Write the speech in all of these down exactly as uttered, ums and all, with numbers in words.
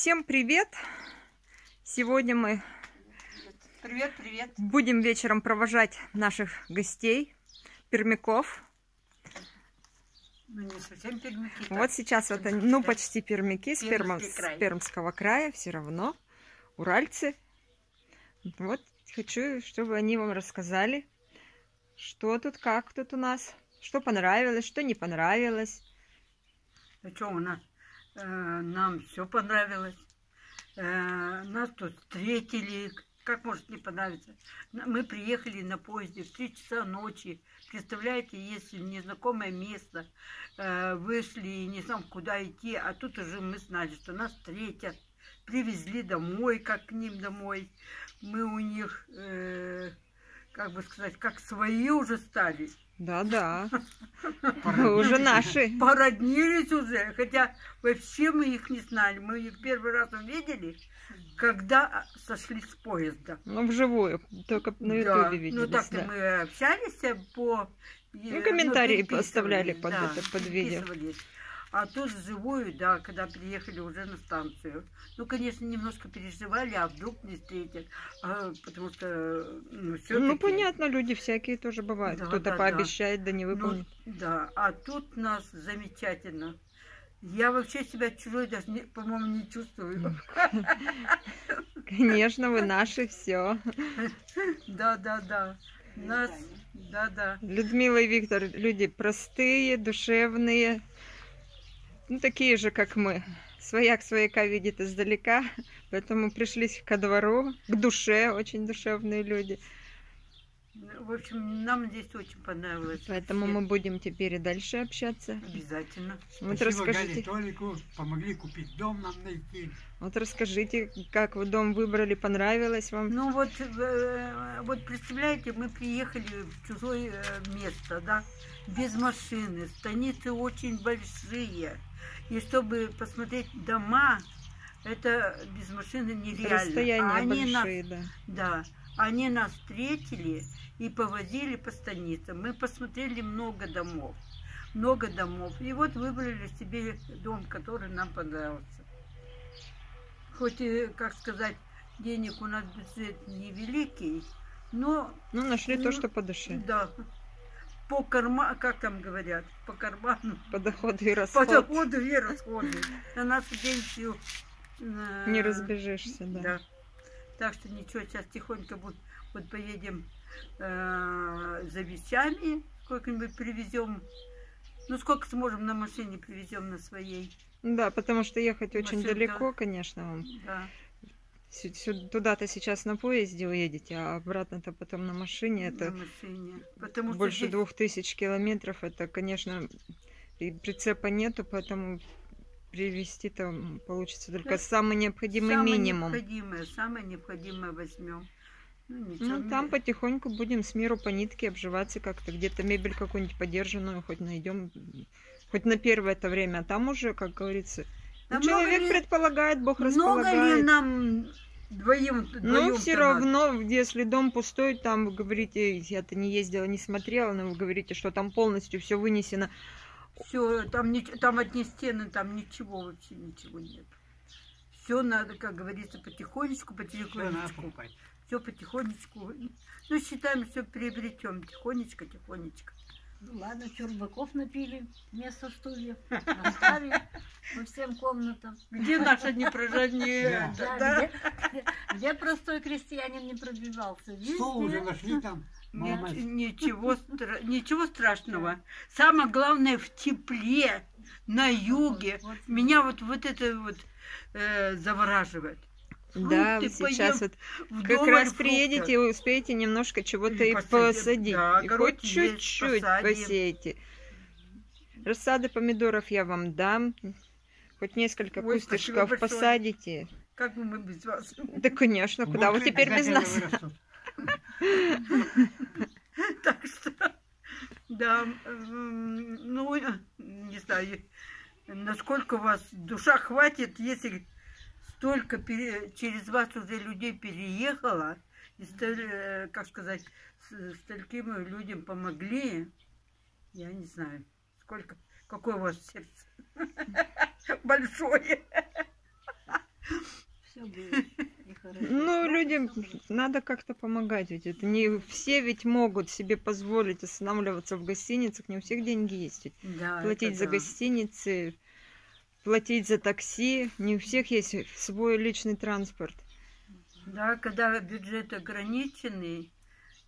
Всем привет! Сегодня мы привет, привет. будем вечером провожать наших гостей, пермяков. Ну, не совсем пермяки, так. Вот сейчас это, вот, ну, почти пермяки с, Пермов, край. с Пермского края, все равно уральцы. Вот хочу, чтобы они вам рассказали, что тут, как тут у нас, что понравилось, что не понравилось. Ну что у нас? Нам все понравилось. Нас тут встретили. Как может не понравиться? Мы приехали на поезде в три часа ночи. Представляете, если незнакомое место. Вышли и не знаю, куда идти. А тут уже мы знали, что нас встретят. Привезли домой, как к ним домой. Мы у них, как бы сказать, как свои уже стали. Да-да, уже наши. Породнились уже, хотя вообще мы их не знали. Мы их первый раз увидели, когда сошли с поезда. Ну, вживую, только на ютубе виделись. Ну, так-то мы общались по... Ну, комментарии оставляли под видео. А тут вживую, да, когда приехали уже на станцию. Ну, конечно, немножко переживали, а вдруг не встретят. А, потому что, ну, все-таки... Ну, понятно, люди всякие тоже бывают. Да, кто-то да, пообещает, да, да не выполнит. Ну, да, а тут нас замечательно. Я вообще себя чужой даже, по-моему, не чувствую. Конечно, вы наши, все. Да, да, да. Нас, да, да. Людмила и Виктор люди простые, душевные. Ну, такие же, как мы. Свояк свояка видит издалека, поэтому пришлись ко двору, к душе, очень душевные люди. В общем, нам здесь очень понравилось. Поэтому все. Мы будем теперь и дальше общаться. Обязательно. Вот спасибо, расскажите... Гале, Толику, помогли купить дом нам найти. Вот расскажите, как вы дом выбрали, понравилось вам? Ну вот, вот представляете, мы приехали в чужое место, да, без машины, станицы очень большие. И чтобы посмотреть дома, это без машины нереально. Расстояния а большие, нас, да. Да. Они нас встретили и повозили по станицам. Мы посмотрели много домов. Много домов. И вот выбрали себе дом, который нам понравился. Хоть, как сказать, денег у нас бюджет невеликий, но... Ну, нашли ну, то, что по душе. Да. По карману, как там говорят, по карману. По доходу и расходу. По доходу и расходу. На нашу пенсию... Не разбежишься, да. Да. Так что ничего, сейчас тихонько вот, вот поедем э, за вещами, сколько-нибудь привезем. Ну, сколько сможем на машине привезем на своей. Да, потому что ехать очень машина, далеко, конечно, вам. Да. Туда-то сейчас на поезде уедете, а обратно-то потом на машине. Это на машине. Потому больше здесь... двух тысяч километров. Это, конечно, и прицепа нету, поэтому привезти там получится только да. самый необходимый самое минимум. Необходимое, самое необходимое возьмем. Ну, ну там не... потихоньку будем с миру по нитке обживаться как-то. Где-то мебель какую-нибудь подержанную хоть найдем, хоть на первое это время, а там уже, как говорится... Ну, человек ли, предполагает, Бог располагает. Много ли нам двоим? Ну, все равно, надо? Если дом пустой, там, вы говорите, я-то не ездила, не смотрела, но вы говорите, что там полностью все вынесено. Все, там, там одни стены, там ничего, вообще ничего нет. Все надо, как говорится, потихонечку, потихонечку. Все потихонечку. Ну, считаем, все приобретем, тихонечко, тихонечко. Ну ладно, чурбаков напили вместо стульев, наставили по всем комнатам. Где наша непрожаднее? Где простой крестьянин не пробивался? Что уже нашли там? Ничего страшного. Самое главное в тепле, на юге. Меня вот вот это вот завораживает. Да, сейчас вот как раз приедете и успеете немножко чего-то и посадить. И хоть чуть-чуть посеете. Рассады помидоров я вам дам. Хоть несколько кусточков посадите. Как бы мы без вас? Да, конечно, куда вы теперь без нас? Так что, да, ну, не знаю, насколько у вас душа хватит, если... Только пере... через вас уже людей переехало, и, как сказать, стольким людям помогли. Я не знаю, сколько, какое у вас сердце большое. Ну, людям надо как-то помогать. Ведь это не все ведь могут себе позволить останавливаться в гостиницах. Не у всех деньги есть. Да, платить за да. гостиницы, платить за такси. Не у всех есть свой личный транспорт. Да, когда бюджет ограниченный,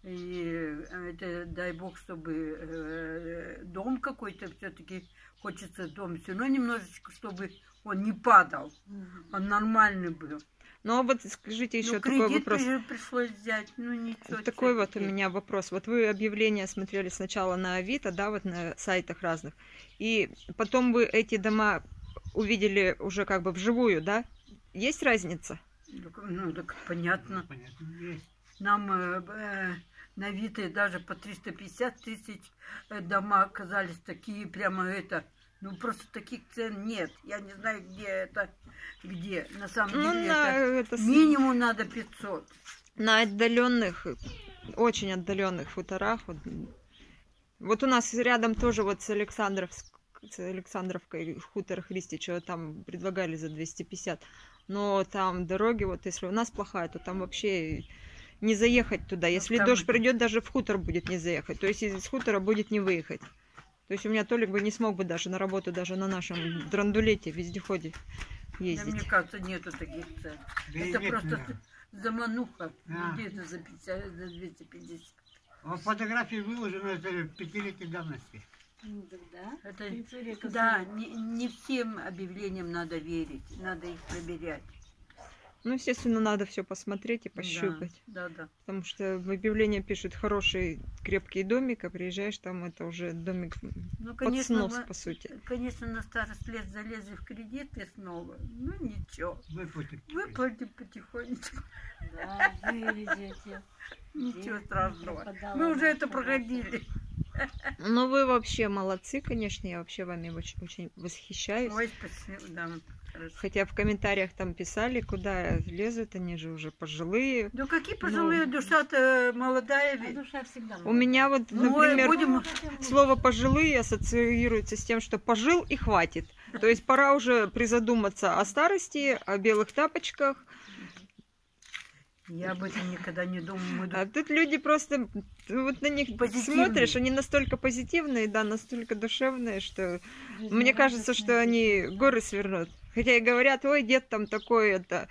и это, дай бог, чтобы дом какой-то, все-таки хочется дом, все равно немножечко, чтобы он не падал, он нормальный был. Ну, а вот скажите еще ну, такой вопрос. Пришлось взять, ну, ничего, такой вот у меня вопрос. Вот вы объявления смотрели сначала на Авито, да, вот на сайтах разных, и потом вы эти дома увидели уже как бы вживую, да? Есть разница? Ну, так понятно. Понятно. Нам э, на Авито даже по триста пятьдесят тысяч дома оказались такие, прямо это... Ну, просто таких цен нет. Я не знаю, где это, где. На самом ну, деле, на это... Это... минимум надо пятьсот. На отдаленных, очень отдаленных хуторах. Вот. Вот у нас рядом тоже вот с, Александровск... с Александровкой хутор Христича, там предлагали за двести пятьдесят. Но там дороги, вот если у нас плохая, то там вообще не заехать туда. Если там... дождь придет, даже в хутор будет не заехать. То есть из хутора будет не выехать. То есть у меня Толик бы не смог бы даже на работу, даже на нашем драндулете, вездеходе ездить. Да, мне кажется, нету таких цен. Да это нет, просто нет. замануха. Да. Где-то за, за двести пятьдесят. Вот фотографии выложены в пятилетней давности. Да, это, да не, не всем объявлениям надо верить, надо их проверять. Ну, естественно, надо все посмотреть и пощупать. Да, да, да. Потому что в объявлении пишут хороший, крепкий домик, а приезжаешь, там это уже домик ну, конечно, под снос, по сути. Конечно, на старость лет залезли в кредиты снова. Ну, ничего. Выплатим. Выплатим потихонечку. Да, выведете. Ничего страшного. Мы уже это проходили. Ну, вы вообще молодцы, конечно. Я вообще вами очень, очень восхищаюсь. Ой, спасибо, да. Хотя в комментариях там писали, куда лезут, они же уже пожилые. Да какие пожилые, ну, душа-то молодая. А душа всегда молодая. У меня вот, например, ну, будем... слово «пожилые» ассоциируется с тем, что пожил и хватит. То есть пора уже призадуматься о старости, о белых тапочках. Я об этом никогда не думаю. А тут люди просто, вот на них позитивные. Смотришь, они настолько позитивные, да, настолько душевные, что жизнь мне кажется, что они горы свернут. Хотя и говорят, ой, дед там такой, это,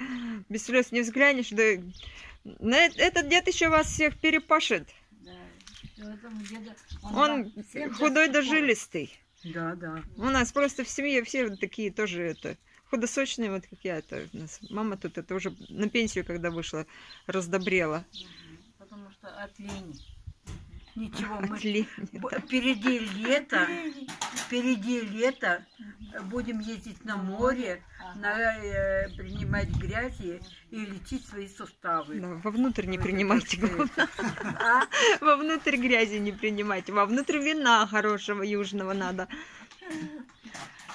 без слез не взглянешь, да, этот дед еще вас всех перепашет. Да. Деду, он он худой да жилистый. Да, да. У нас просто в семье все такие тоже это... худосочные, вот как я, это у нас мама тут это уже на пенсию, когда вышла, раздобрела. Потому что от лени. Ничего, от мы лени, да. Впереди лето, впереди лето, будем ездить на море, ага. на, э, принимать грязь и, и лечить свои суставы. Да, вовнутрь не вы принимайте. А? Вовнутрь грязи не принимайте, вовнутрь вина хорошего южного надо.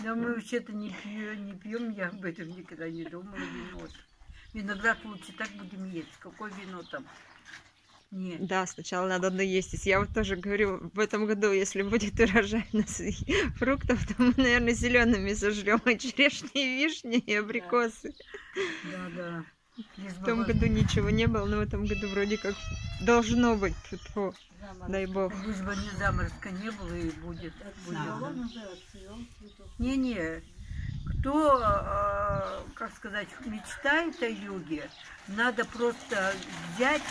Да мы вообще-то не пьем, не пьем, я об этом никогда не думала, вино. Виноград лучше так будем есть, какое вино там? Нет. Да, сначала надо наесть. Я вот тоже говорю, в этом году, если будет урожай нас фруктов, то мы, наверное, зелеными сожрем и черешни, и вишни, и абрикосы. Да, да. да. В том году ничего не было, но в этом году вроде как должно быть. Фу-фу. Дай бог. Лишь бы не заморозка не было и будет. Не-не, кто, э, как сказать, мечтает о юге, надо просто взять,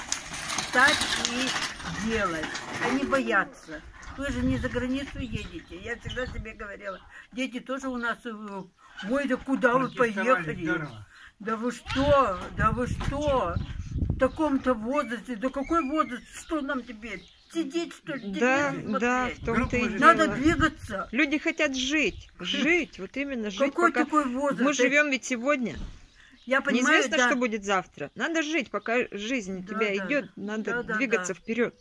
встать и делать, а не бояться. Вы же не за границу едете. Я всегда себе говорила, дети тоже у нас, ой, да куда вы поехали? Здорово. Да вы что, да вы что? В таком-то возрасте, да какой возраст, что нам теперь? Сидеть, что ли? Да, да, в том-то и дело. Надо двигаться. Люди хотят жить, жить, вот именно жить. Какой пока... такой возраст? Мы живем ведь сегодня. Я понимаю, неизвестно, да. что будет завтра. Надо жить, пока жизнь да, тебя да, идет, надо да, двигаться да. вперед.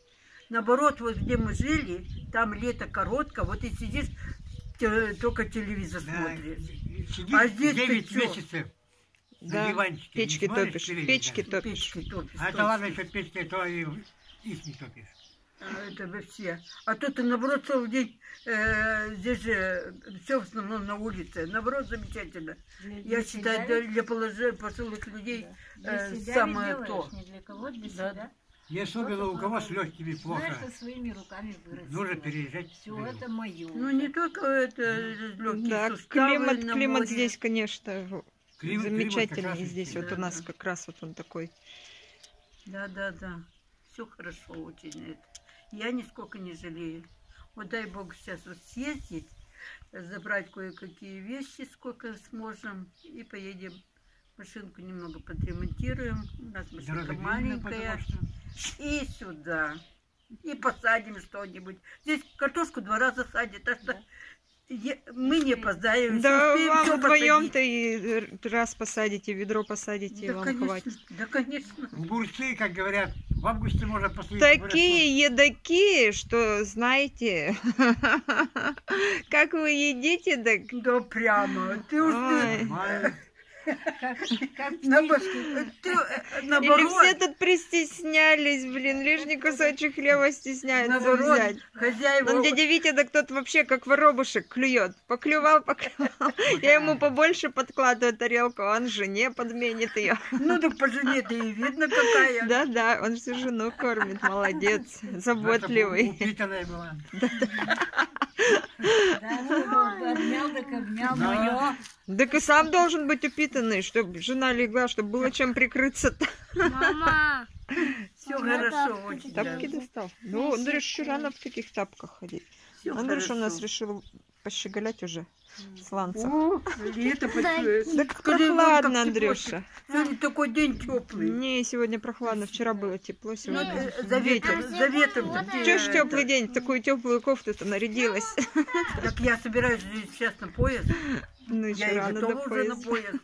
Наоборот, вот где мы жили, там лето коротко, вот и сидишь, только телевизор да, смотришь. Сидишь а здесь девять месяцев. Да, печки топишь, печки топишь. А это ладно, что печки, то и их не топишь. это вы все. А то ты, наоборот, целый день, э, здесь же все в основном на улице. Наоборот, замечательно. Для, для Я считаю, для, для положения пожилых людей да. э, самое делаешь, то. Для кого, для да. себя. И особенно у кого с легкими плохо. Нужно переезжать. Все это мое. Ну не только это легкие да, суставы. Климат, климат здесь, конечно, климат, замечательный. Климат здесь да, вот да. у нас как раз вот он такой. Да, да, да. Все хорошо очень. Я нисколько не жалею. Вот дай Бог сейчас вот съездить, забрать кое-какие вещи, сколько сможем, и поедем. Машинку немного подремонтируем. У нас машинка Дорога маленькая. Видно, и сюда. И посадим что-нибудь. Здесь картошку два раза садят. Так что да. мы не опоздаем. Да вам вдвоем-то и раз посадите, ведро посадите, да, и вам конечно, хватит. Да, конечно. Огурцы, как говорят, в августе можно посадить. Такие едокие, что знаете, как вы едите, так... Да прямо. Ты уж... Как, как на ты, наоборот, или все тут пристеснялись, блин, лишний кусочек хлеба стесняются наоборот, взять. Хозяева... Он дядя Витя, да кто-то вообще как воробушек клюет. Поклювал, поклювал. Я ему побольше подкладываю тарелку, а он жене подменит ее. Ну так по жене-то и видно какая. Да-да, он всю жену кормит, молодец, заботливый. Упитанная была. Так и сам должен быть упитанный, чтобы жена легла, чтобы было чем прикрыться-то. Мама! Все хорошо, очень. Тапки достал. Ну, Андрюш, еще рано в таких тапках ходить. Андрюш у нас решил пощеголять уже с ланцем. Лето почуешь. Так прохладно, Андрюша. Сегодня такой день теплый. Не, сегодня прохладно. Вчера было тепло, сегодня ветер. За ветром. Че ж теплый день, такую теплую кофту-то нарядилась. Так я собираюсь сейчас на поезд. Ну, я и готова уже на поезд.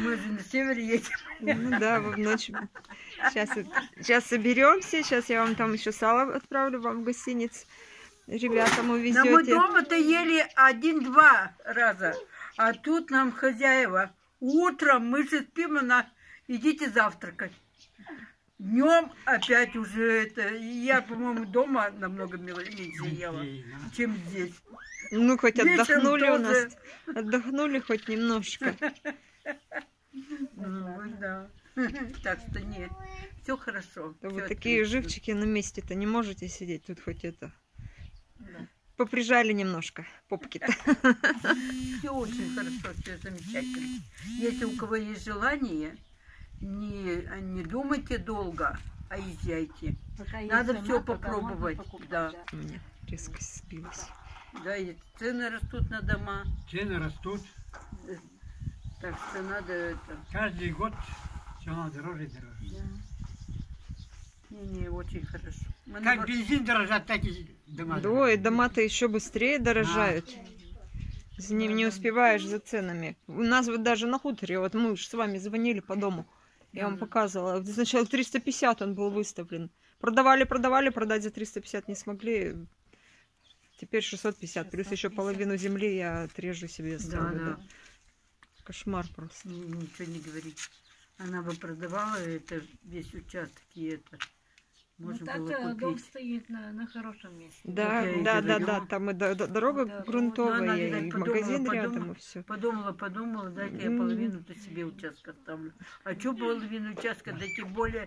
Мы же на север едем. Ну да, в ночь. Сейчас, сейчас соберемся. Сейчас я вам там еще сало отправлю вам в гостиниц. Ребятам увезете. Но мы дома-то ели один-два раза. А тут нам хозяева. Утром мы же спим, она идите завтракать. Днем опять уже это. Я, по-моему, дома намного меньше ела, чем здесь. Ну, хоть отдохнули у нас. Отдохнули хоть немножко. Так что нет. Все хорошо. Вы такие живчики на месте-то не можете сидеть. Тут хоть это... Поприжали немножко попки-то. Все очень хорошо, все замечательно. Если у кого есть желание, не, не думайте долго, а езжайте. Пока надо все мат, попробовать. Покупать, да. Да. Мне резко сбилось. Да, и цены растут на дома. Цены растут. Так что надо это... Каждый год все надо дороже и дороже. Да. Не, не, очень хорошо. Мы как на... бензин дорожает, так и дома. Да, и дома-то еще быстрее дорожают. А. За ним не успеваешь за ценами. У нас вот даже на хуторе, вот мы уж с вами звонили по дому. Я вам показывала. Сначала триста пятьдесят он был выставлен. Продавали, продавали, продать за триста пятьдесят не смогли. Теперь шестьсот пятьдесят. Плюс еще половину земли я отрежу себе. Ставлю, да, да. Да. Кошмар просто. Ничего не говорить. Она бы продавала это весь участок и это... Ну так дом стоит на, на хорошем месте. Да, да, да, да, там и дорога да, грунтовая, она, видать, и подумала, магазин подумала, рядом, и все. Подумала, подумала, дайте я половину-то себе участка оставлю. А что половину участка, да тем более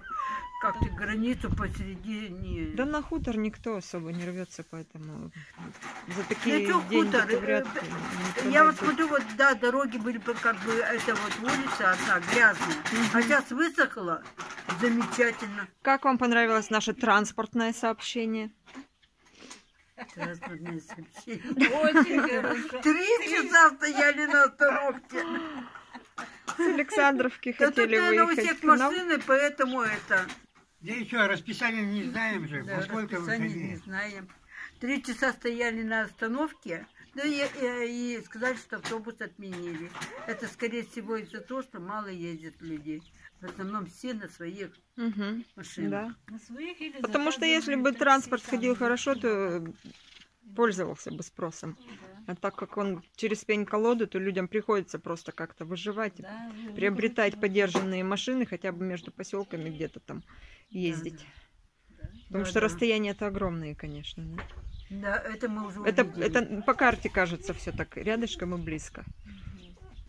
как-то границу посередине. Да на хутор никто особо не рвется, поэтому за такие да, деньги вряд ли. Я вот смотрю, вот, да, дороги были как бы, это вот улица одна грязная, а сейчас высохла, замечательно. Как вам понравилось наше транспортное сообщение? Транспортное сообщение. Очень хорошо. Три часа стояли на остановке. С Александровки хотели выехать. Да тут, наверное, у всех машины, поэтому это... Да еще, расписание не знаем же. Да, расписание не знаем. Три часа стояли на остановке. Да и сказали, что автобус отменили. Это, скорее всего, из-за того, что мало ездит людей. В основном все на своих угу, машинах. Да. На своих или потому что если бы транспорт ходил хорошо, то пользовался бы спросом. Да. А так как он через пень-колоду, то людям приходится просто как-то выживать, да, приобретать подержанные машины, хотя бы между поселками где-то там ездить. Да, да. Потому да, что да. расстояния-то огромные, конечно. Да? Да, это мы уже это, это по карте кажется все так рядышком и близко.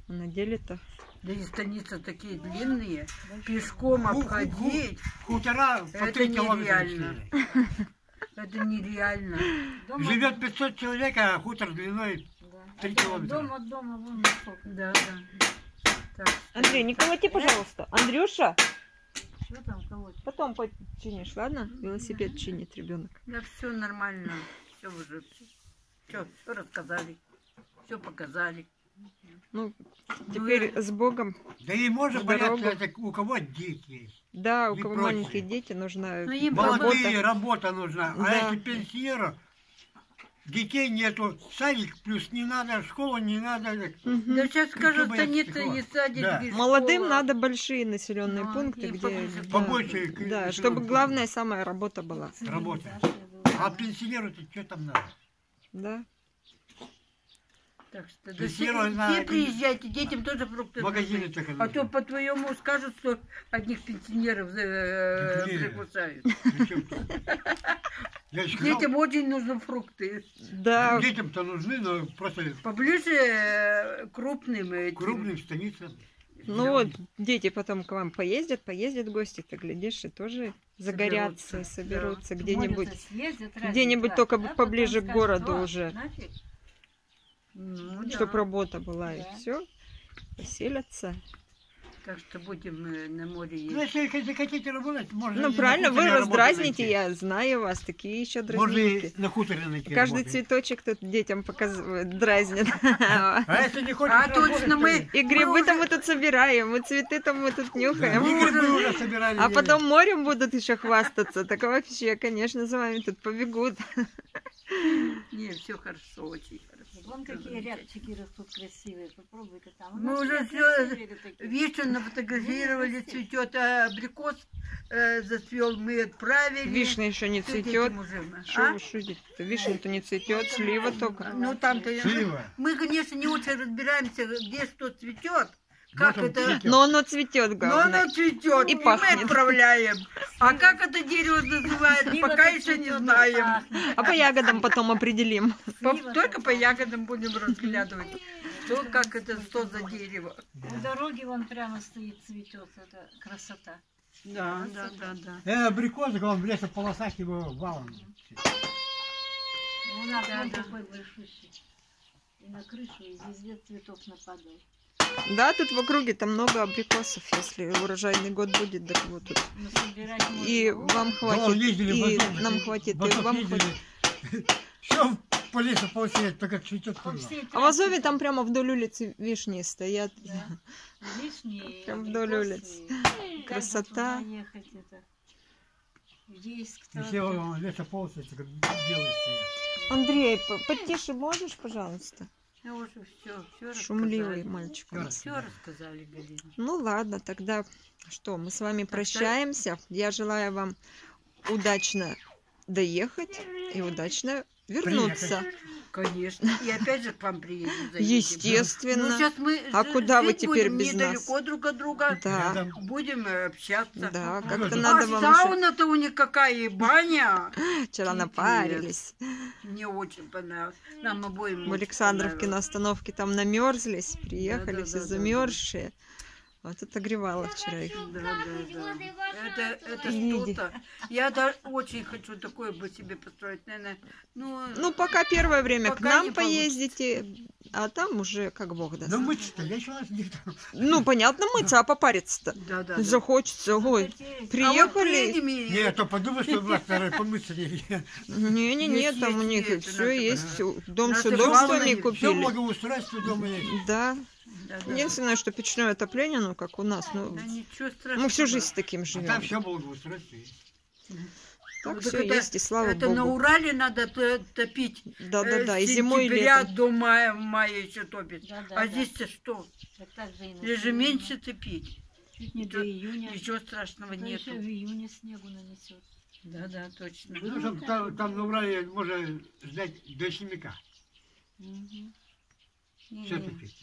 Угу. На деле-то... Да и станицы такие длинные, пешком обходить, хутора по три километра. Это нереально. Живет пятьсот человек, а хутор длиной три километра. Дом от дома вон высоко. Да, да. Андрей, не колоти, пожалуйста. Андрюша, потом починишь, ладно? Велосипед чинит ребенок. Да, все нормально, все уже, все рассказали, все показали. Ну, теперь ну, с Богом. Да и можно бояться, у кого дети есть. Да, у кого прочие. Маленькие дети, нужна ну, молодые, работа, работа нужна. Да. А если пенсионеров, детей нету, садик плюс не надо, школу не надо. Угу. Да сейчас скажут, что нет, не садик. Да. Молодым школа. Надо большие населенные да, пункты, где... Побольше. Да, да, чтобы главная самая работа была. Работа. А пенсионеру-то что там надо? Да. Так что да все, на... все приезжайте, детям тоже фрукты. Магазины так. А то по-твоему скажут, что одних пенсионеров э, прикусают. Детям очень нужны фрукты. Да. Детям-то нужны, но просто... Поближе крупным. Крупным станицам. Ну вот, дети потом к вам поездят, поездят в гости, ты глядишь, и тоже загорятся, соберутся где-нибудь. Где-нибудь только поближе к городу уже. Ну, чтоб да. работа была, да. и все, поселятся. Так что будем на море ездить. Ну, если захотите работать, можно... Ну, правильно, вы раздразните, найти. Я знаю вас, такие еще дразники. Можно на хуторе найти. Каждый работать. Цветочек тут детям показывает, дразнит. А если не хочешь а точно мы... И грибы-то мы тут собираем, и цветы-то мы тут нюхаем. А потом морем будут еще хвастаться. Так вообще, конечно, за вами тут побегут. Нет, все хорошо, очень хорошо. Вон какие рядчики растут красивые, попробуй-ка там. Мы уже все, вишню нафотографировали, цветет, а абрикос э, зацвел, мы отправили. Вишня еще не цветет, что вы шутите? Вишня-то не цветет, слива только. Ну там-то мы, конечно, не очень разбираемся, где что цветет. Как но, это... но оно цветет, главное. Но оно цветет, и, и пахнет. Мы отправляем. А как это дерево называется, слива пока еще не знаем. Пахнет. А по ягодам потом определим. По... Только по ягодам будем разглядывать, что, как это, что за дерево. У дороги вон прямо стоит, цветет, это красота. Да, красота. да, да. да. Это абрикос, он в лесополосах его валом. У нас да, он да. такой большущий. И на крышу, и везде цветов нападает. Да, тут в округе-то много абрикосов, если урожайный год будет, так вот тут. И вам хватит, ездили, и потом, нам хватит, и вам ездили. Хватит. Все по лесу получается, только цветет. А в Азове там прямо вдоль улицы вишни стоят. Да. Вишни, прям вдоль улиц. Красота. Все лето полностью белые стоят. Андрей, потише можешь, пожалуйста? Я уже все, все шумливый мальчик. Все, все рассказали, Галина. Ну ладно, тогда что, мы с вами прощаемся. Я желаю вам удачно доехать и удачно вернуться. Приехать. Конечно. И опять же к вам приедем. Заедем. Естественно. Ну, мы а куда вы теперь без нас? Недалеко друг от друга. Да. Да. Будем общаться. Да, как-то надо вам еще... А сауна-то у них какая, и баня. Вчера напарились. Мне очень понравилось. Нам обоим. В Александровке на остановке там намерзлись, приехали, да, да, все да, замерзшие. Да. Вот это огревало вчера их. Да, да, да. Это, это что-то. Я да, очень хочу такое бы себе построить, наверное. Но... Ну, пока первое время пока к нам поездите, получится. А там уже как Бог даст. Ну, мыться-то я еще раз не дам. Ну, понятно, мыться, да. а попариться-то. Да, да, да. Захочется. Ой, приехали. А вот нет, то подумай, что у нас помыться нельзя. Не-не-не, там у них все есть. Дом с удобствами купили. Все благоустройство дома есть. Да. Да, да. Единственное, что печное отопление, ну как у нас, ну, да, мы всю жизнь с таким живем. А там все благоустройство есть. Так ну, все это, есть, и слава это Богу. Это на Урале надо топить. Да-да-да, э, и зимой, и летом. До мая, мая еще топит. Да, да, а да. здесь-то что? Даже меньше топить. Чуть не до июня. Ничего страшного да нету. Еще в июне снегу нанесет. Да-да, точно. Потому что там, там на Урале можно ждать до снега. Угу. Все топить.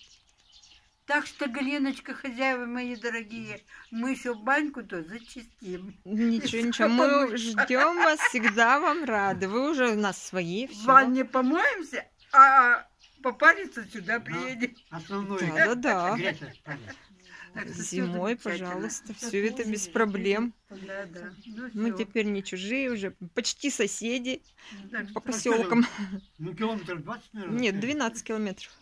Так что, Галиночка, хозяева мои дорогие, мы еще баньку-то зачистим. Ничего, ничего, мы ждем вас, всегда вам рады. Вы уже у нас свои. В ванне помоемся, а попариться сюда приедем. Основное. Да, да, да. Зимой, пожалуйста, все это без проблем. Да, да. Ну, мы теперь не чужие уже, почти соседи по поселкам. Ну, километров двадцать, наверное? Нет, двенадцать километров.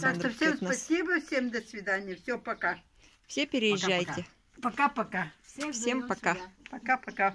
Так что всем спасибо, всем до свидания, все, пока. Все переезжайте. Пока-пока. Всем пока. Пока-пока.